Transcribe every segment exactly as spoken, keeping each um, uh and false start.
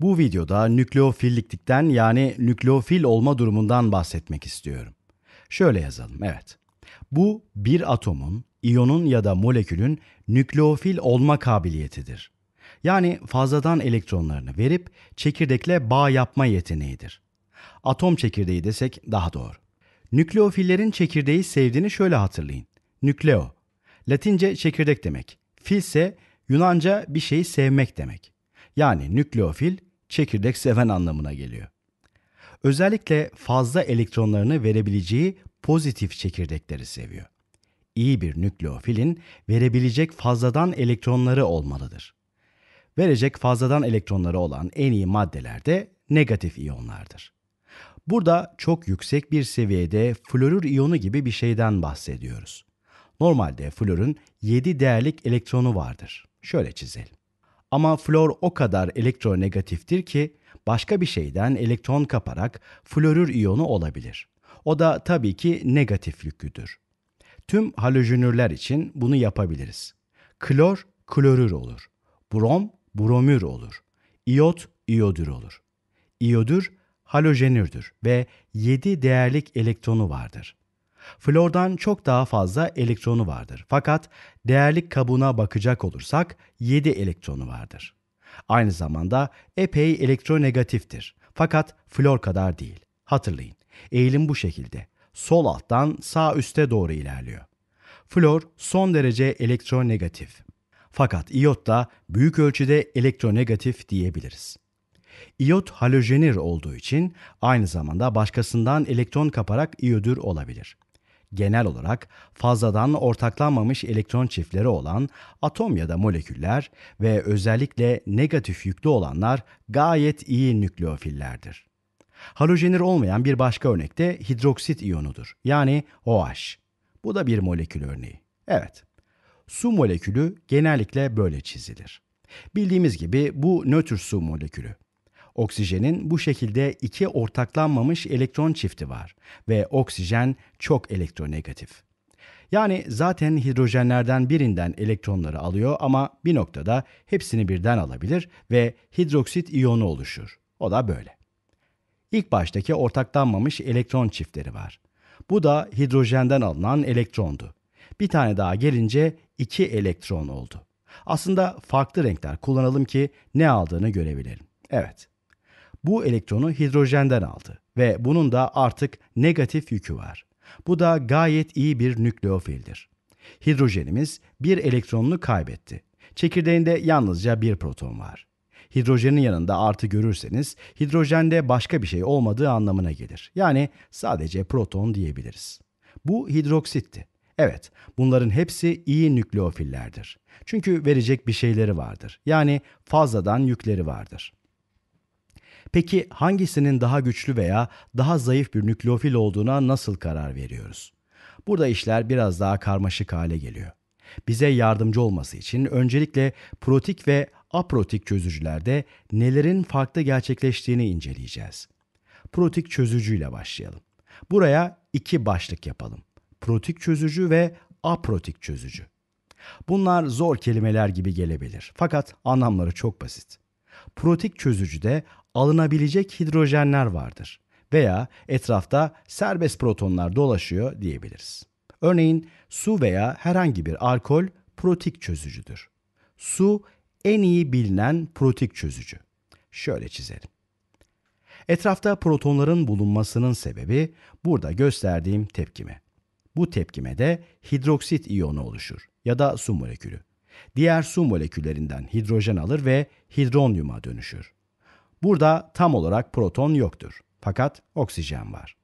Bu videoda nükleofillikten yani nükleofil olma durumundan bahsetmek istiyorum. Şöyle yazalım, evet. Bu bir atomun, iyonun ya da molekülün nükleofil olma kabiliyetidir. Yani fazladan elektronlarını verip çekirdekle bağ yapma yeteneğidir. Atom çekirdeği desek daha doğru. Nükleofillerin çekirdeği sevdiğini şöyle hatırlayın. Nükleo, Latince çekirdek demek. Fil ise Yunanca bir şeyi sevmek demek. Yani nükleofil, çekirdek seven anlamına geliyor. Özellikle fazla elektronlarını verebileceği pozitif çekirdekleri seviyor. İyi bir nükleofilin verebilecek fazladan elektronları olmalıdır. Verecek fazladan elektronları olan en iyi maddeler de negatif iyonlardır. Burada çok yüksek bir seviyede florür iyonu gibi bir şeyden bahsediyoruz. Normalde florun yedi değerlik elektronu vardır. Şöyle çizelim. Ama flor o kadar elektronegatiftir ki başka bir şeyden elektron kaparak florür iyonu olabilir. O da tabii ki negatif yüklüdür. Tüm halojenürler için bunu yapabiliriz. Klor, klorür olur. Brom, bromür olur. İyot, iyodür olur. İyodür, halojenürdür ve yedi değerlik elektronu vardır. Flordan çok daha fazla elektronu vardır. Fakat değerlik kabuğuna bakacak olursak yedi elektronu vardır. Aynı zamanda epey elektronegatiftir. Fakat flor kadar değil. Hatırlayın, eğilim bu şekilde. Sol alttan sağ üste doğru ilerliyor. Flor son derece elektronegatif. Fakat iyot da büyük ölçüde elektronegatif diyebiliriz. İyot halojenür olduğu için aynı zamanda başkasından elektron kaparak iyodür olabilir. Genel olarak fazladan ortaklanmamış elektron çiftleri olan atom ya da moleküller ve özellikle negatif yüklü olanlar gayet iyi nükleofillerdir. Halojenür olmayan bir başka örnek de hidroksit iyonudur. Yani O H. Bu da bir molekül örneği. Evet. Su molekülü genellikle böyle çizilir. Bildiğimiz gibi bu nötr su molekülü. Oksijenin bu şekilde iki ortaklanmamış elektron çifti var ve oksijen çok elektronegatif. Yani zaten hidrojenlerden birinden elektronları alıyor ama bir noktada hepsini birden alabilir ve hidroksit iyonu oluşur. O da böyle. İlk baştaki ortaklanmamış elektron çiftleri var. Bu da hidrojenden alınan elektrondu. Bir tane daha gelince iki elektron oldu. Aslında farklı renkler kullanalım ki ne aldığını görebilelim. Evet. Bu elektronu hidrojenden aldı ve bunun da artık negatif yükü var. Bu da gayet iyi bir nükleofildir. Hidrojenimiz bir elektronunu kaybetti. Çekirdeğinde yalnızca bir proton var. Hidrojenin yanında artı görürseniz hidrojende başka bir şey olmadığı anlamına gelir. Yani sadece proton diyebiliriz. Bu hidroksitti. Evet, bunların hepsi iyi nükleofillerdir. Çünkü verecek bir şeyleri vardır. Yani fazladan yükleri vardır. Peki hangisinin daha güçlü veya daha zayıf bir nükleofil olduğuna nasıl karar veriyoruz? Burada işler biraz daha karmaşık hale geliyor. Bize yardımcı olması için öncelikle protik ve aprotik çözücülerde nelerin farklı gerçekleştiğini inceleyeceğiz. Protik çözücüyle başlayalım. Buraya iki başlık yapalım. Protik çözücü ve aprotik çözücü. Bunlar zor kelimeler gibi gelebilir. Fakat anlamları çok basit. Protik çözücüde alınabilecek hidrojenler vardır veya etrafta serbest protonlar dolaşıyor diyebiliriz. Örneğin su veya herhangi bir alkol protik çözücüdür. Su en iyi bilinen protik çözücü. Şöyle çizelim. Etrafta protonların bulunmasının sebebi burada gösterdiğim tepkime. Bu tepkimede hidroksit iyonu oluşur ya da su molekülü. Diğer su moleküllerinden hidrojen alır ve hidronyuma dönüşür. Burada tam olarak proton yoktur. Fakat oksijen var.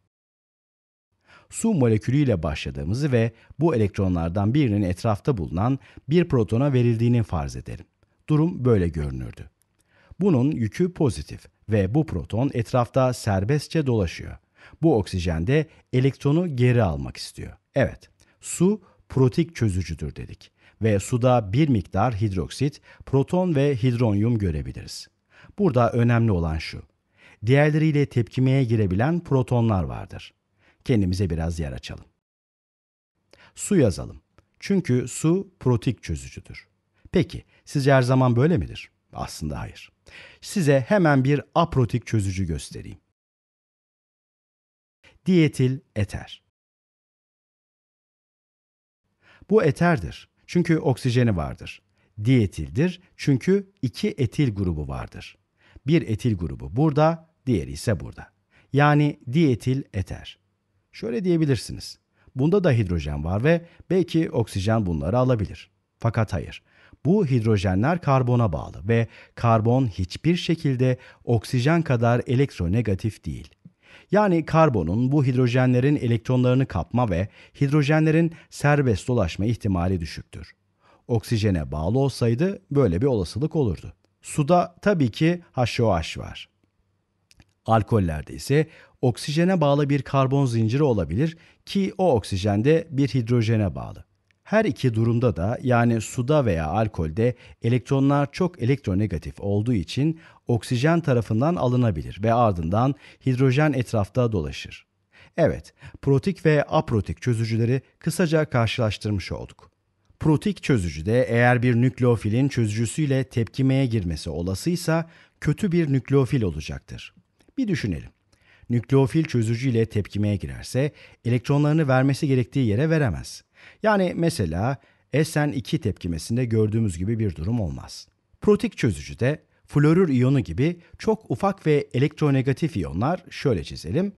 Su molekülüyle başladığımızı ve bu elektronlardan birinin etrafta bulunan bir protona verildiğini farz edelim. Durum böyle görünürdü. Bunun yükü pozitif ve bu proton etrafta serbestçe dolaşıyor. Bu oksijen de elektronu geri almak istiyor. Evet, su protik çözücüdür dedik ve suda bir miktar hidroksit, proton ve hidronyum görebiliriz. Burada önemli olan şu, diğerleriyle tepkimeye girebilen protonlar vardır. Kendimize biraz yer açalım. Su yazalım. Çünkü su protik çözücüdür. Peki, sizce her zaman böyle midir? Aslında hayır. Size hemen bir aprotik çözücü göstereyim. Dietil eter. Bu eterdir çünkü oksijeni vardır. Dietildir çünkü iki etil grubu vardır. Bir etil grubu burada, diğeri ise burada. Yani dietil eter. Şöyle diyebilirsiniz. Bunda da hidrojen var ve belki oksijen bunları alabilir. Fakat hayır. Bu hidrojenler karbona bağlı ve karbon hiçbir şekilde oksijen kadar elektronegatif değil. Yani karbonun bu hidrojenlerin elektronlarını kapma ve hidrojenlerin serbest dolaşma ihtimali düşüktür. Oksijene bağlı olsaydı böyle bir olasılık olurdu. Suda tabii ki H O H var. Alkollerde ise oksijene bağlı bir karbon zinciri olabilir ki o oksijen de bir hidrojene bağlı. Her iki durumda da, yani suda veya alkolde, elektronlar çok elektronegatif olduğu için oksijen tarafından alınabilir ve ardından hidrojen etrafta dolaşır. Evet, protik ve aprotik çözücüleri kısaca karşılaştırmış olduk. Protik çözücüde eğer bir nükleofilin çözücüsüyle tepkimeye girmesi olasıysa kötü bir nükleofil olacaktır. Bir düşünelim. Nükleofil çözücüyle tepkimeye girerse elektronlarını vermesi gerektiği yere veremez. Yani mesela S N iki tepkimesinde gördüğümüz gibi bir durum olmaz. Protik çözücüde florür iyonu gibi çok ufak ve elektronegatif iyonlar, şöyle çizelim,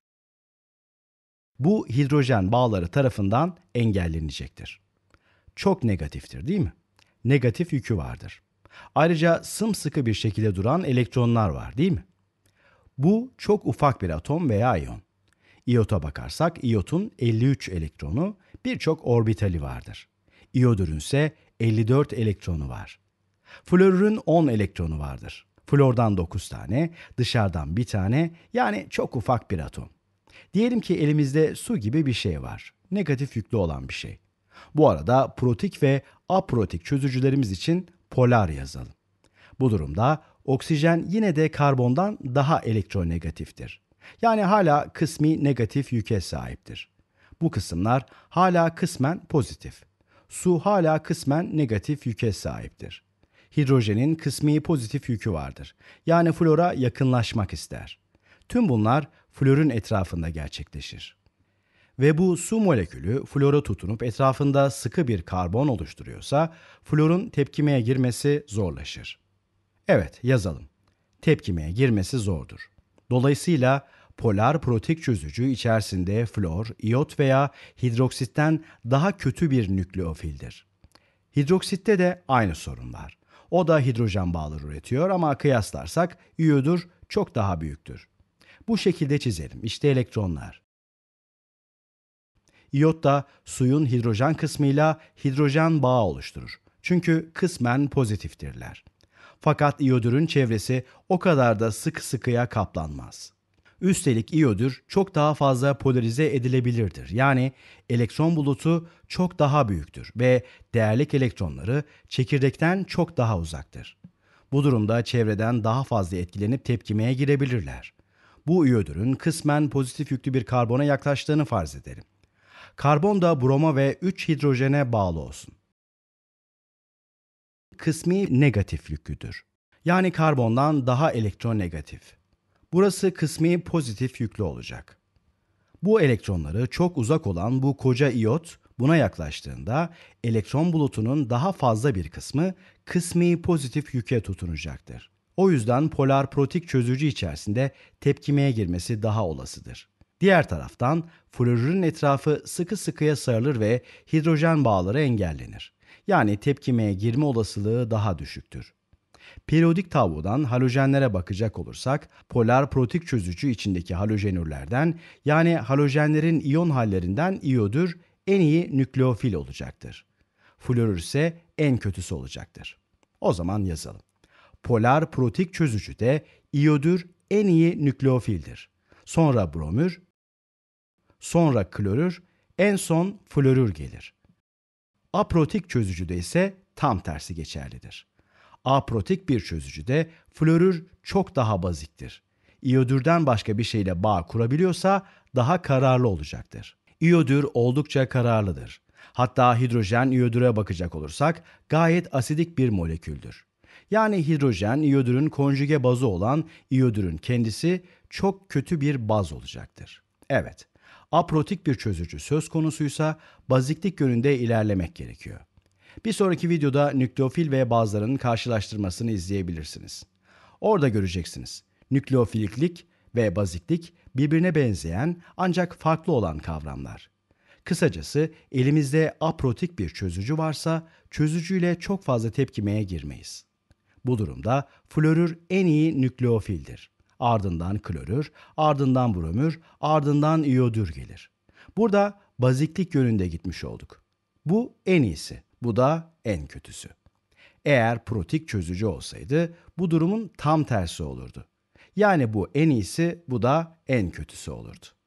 bu hidrojen bağları tarafından engellenecektir. Çok negatiftir, değil mi? Negatif yükü vardır. Ayrıca sımsıkı bir şekilde duran elektronlar var, değil mi? Bu çok ufak bir atom veya iyon. İyota bakarsak iyotun elli üç elektronu, birçok orbitali vardır. İyodürün ise elli dört elektronu var. Florürün on elektronu vardır. Flordan dokuz tane, dışarıdan bir tane, yani çok ufak bir atom. Diyelim ki elimizde su gibi bir şey var. Negatif yüklü olan bir şey. Bu arada protik ve aprotik çözücülerimiz için polar yazalım. Bu durumda oksijen yine de karbondan daha elektronegatiftir. Yani hala kısmi negatif yüke sahiptir. Bu kısımlar hala kısmen pozitif. Su hala kısmen negatif yüke sahiptir. Hidrojenin kısmi pozitif yükü vardır. Yani flora yakınlaşmak ister. Tüm bunlar florun etrafında gerçekleşir. Ve bu su molekülü flora tutunup etrafında sıkı bir karbon oluşturuyorsa florun tepkimeye girmesi zorlaşır. Evet, yazalım. Tepkimeye girmesi zordur. Dolayısıyla polar protik çözücü içerisinde flor, iyot veya hidroksitten daha kötü bir nükleofildir. Hidroksitte de aynı sorun var. O da hidrojen bağları üretiyor ama kıyaslarsak iyodür çok daha büyüktür. Bu şekilde çizelim. İşte elektronlar. İyot da suyun hidrojen kısmıyla hidrojen bağı oluşturur. Çünkü kısmen pozitiftirler. Fakat iyodürün çevresi o kadar da sıkı sıkıya kaplanmaz. Üstelik iyodür çok daha fazla polarize edilebilirdir. Yani elektron bulutu çok daha büyüktür ve değerlik elektronları çekirdekten çok daha uzaktır. Bu durumda çevreden daha fazla etkilenip tepkimeye girebilirler. Bu iyodürün kısmen pozitif yüklü bir karbona yaklaştığını farz edelim. Karbon da broma ve üç hidrojene bağlı olsun. Kısmi negatif yüklüdür. Yani karbondan daha elektronegatif. Burası kısmi pozitif yüklü olacak. Bu elektronları çok uzak olan bu koca iyot buna yaklaştığında elektron bulutunun daha fazla bir kısmı kısmi pozitif yüke tutunacaktır. O yüzden polar protik çözücü içerisinde tepkimeye girmesi daha olasıdır. Diğer taraftan florürün etrafı sıkı sıkıya sarılır ve hidrojen bağları engellenir. Yani tepkimeye girme olasılığı daha düşüktür. Periyodik tablodan halojenlere bakacak olursak, polar protik çözücü içindeki halojenürlerden, yani halojenlerin iyon hallerinden iyodür en iyi nükleofil olacaktır. Florür ise en kötüsü olacaktır. O zaman yazalım. Polar protik çözücü de iyodür en iyi nükleofildir. Sonra bromür, sonra klorür, en son florür gelir. Aprotik çözücüde ise tam tersi geçerlidir. Aprotik bir çözücüde florür çok daha baziktir. İyodürden başka bir şeyle bağ kurabiliyorsa daha kararlı olacaktır. İyodür oldukça kararlıdır. Hatta hidrojen iyodüre bakacak olursak gayet asidik bir moleküldür. Yani hidrojen iyodürün konjüge bazı olan iyodürün kendisi çok kötü bir baz olacaktır. Evet, aprotik bir çözücü söz konusuysa baziklik yönünde ilerlemek gerekiyor. Bir sonraki videoda nükleofil ve bazların karşılaştırmasını izleyebilirsiniz. Orada göreceksiniz. Nükleofiliklik ve baziklik birbirine benzeyen ancak farklı olan kavramlar. Kısacası elimizde aprotik bir çözücü varsa çözücüyle çok fazla tepkimeye girmeyiz. Bu durumda florür en iyi nükleofildir. Ardından klorür, ardından bromür, ardından iyodür gelir. Burada baziklik yönünde gitmiş olduk. Bu en iyisi, bu da en kötüsü. Eğer protik çözücü olsaydı bu durumun tam tersi olurdu. Yani bu en iyisi, bu da en kötüsü olurdu.